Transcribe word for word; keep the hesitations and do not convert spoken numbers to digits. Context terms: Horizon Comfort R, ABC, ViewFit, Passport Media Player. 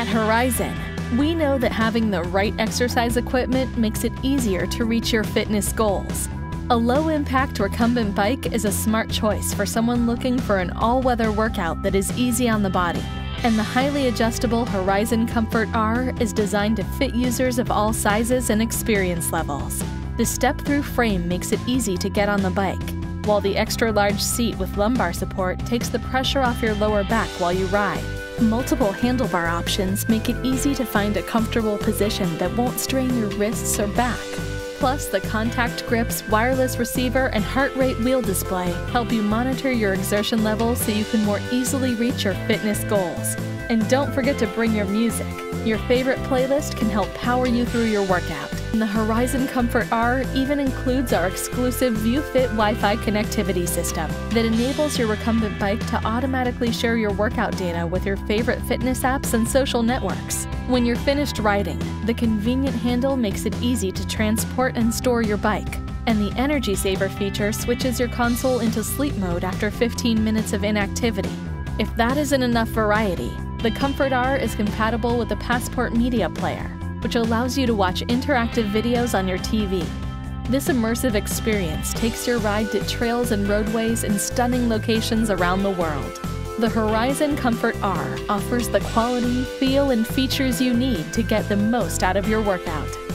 At Horizon, we know that having the right exercise equipment makes it easier to reach your fitness goals. A low-impact recumbent bike is a smart choice for someone looking for an all-weather workout that is easy on the body. And the highly adjustable Horizon Comfort R is designed to fit users of all sizes and experience levels. The step-through frame makes it easy to get on the bike, while the extra-large seat with lumbar support takes the pressure off your lower back while you ride. Multiple handlebar options make it easy to find a comfortable position that won't strain your wrists or back. Plus, the contact grips, wireless receiver, and heart rate wheel display help you monitor your exertion level so you can more easily reach your fitness goals. And don't forget to bring your music. Your favorite playlist can help power you through your workout. And the Horizon Comfort R even includes our exclusive ViewFit Wi-Fi connectivity system that enables your recumbent bike to automatically share your workout data with your favorite fitness apps and social networks. When you're finished riding, the convenient handle makes it easy to transport and store your bike. And the Energy Saver feature switches your console into sleep mode after fifteen minutes of inactivity. If that isn't enough variety, the Comfort R is compatible with the Passport Media Player, which allows you to watch interactive videos on your T V. This immersive experience takes your ride to trails and roadways in stunning locations around the world. The Horizon Comfort R offers the quality, feel, and features you need to get the most out of your workout.